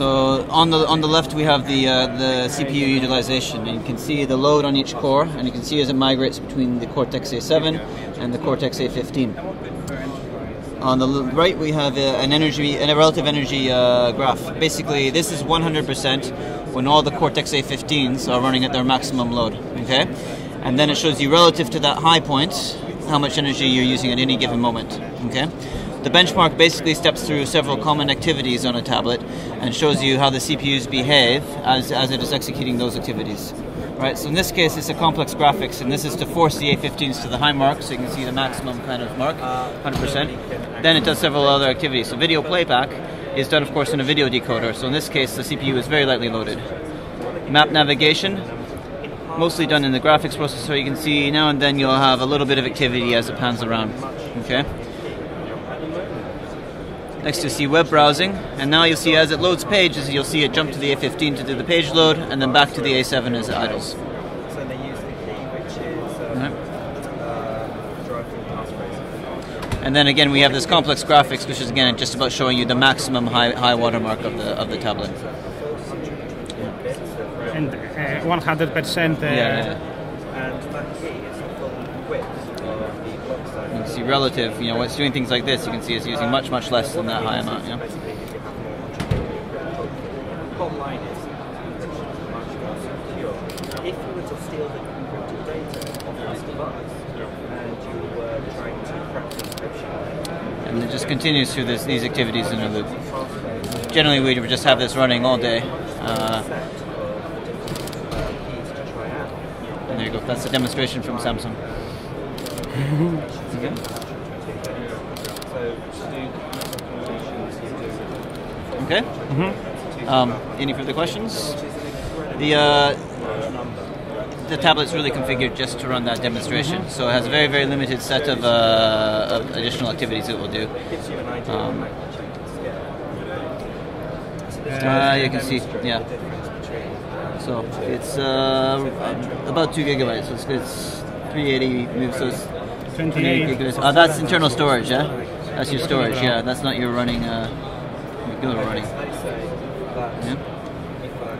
So on the left we have the CPU utilization, and you can see the load on each core, and you can see as it migrates between the Cortex-A7 and the Cortex-A15. On the right we have a relative energy graph. Basically, this is 100% when all the Cortex-A15s are running at their maximum load. Okay, and then it shows you relative to that high point how much energy you're using at any given moment. Okay. The benchmark basically steps through several common activities on a tablet and shows you how the CPUs behave as it is executing those activities. Right, so in this case it's a complex graphics, and this is to force the A15s to the high mark, so you can see the maximum kind of mark, 100%. Then it does several other activities. So video playback is done of course in a video decoder, so in this case the CPU is very lightly loaded. Map navigation, mostly done in the graphics processor, so you can see now and then you'll have a little bit of activity as it pans around. Okay. Next you'll see web browsing, and now you'll see as it loads pages, you'll see it jump to the A15 to do the page load, and then back to the A7 as it idles. So they use the key, which is driving passphrase. And then again we have this complex graphics, which is again just about showing you the maximum high watermark of the tablet. And 100%. And that key is the full width of the block size. You can see relative, you know, when it's doing things like this, you can see it's using much, much less than that high amount. You know? The bottom line is, it's much more secure. If you were to steal the encrypted data off this device and you were trying to crack the encryption, and it just continues through these activities in a loop. Generally, we would just have this running all day. There you go. That's a demonstration from Samsung. Okay. Okay. Any further questions? The tablet's really configured just to run that demonstration, so it has a very, very limited set of additional activities it will do. You can see, yeah. So it's about 2 GB, so it's 380 moves, so it's 3 GB. Oh, that's internal storage, yeah? That's your storage, yeah. That's not your running, Yeah.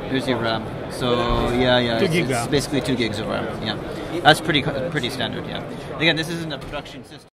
Here's your RAM. So, yeah, it's basically 2 gigs of RAM, yeah. That's pretty standard, yeah. Again, this isn't a production system.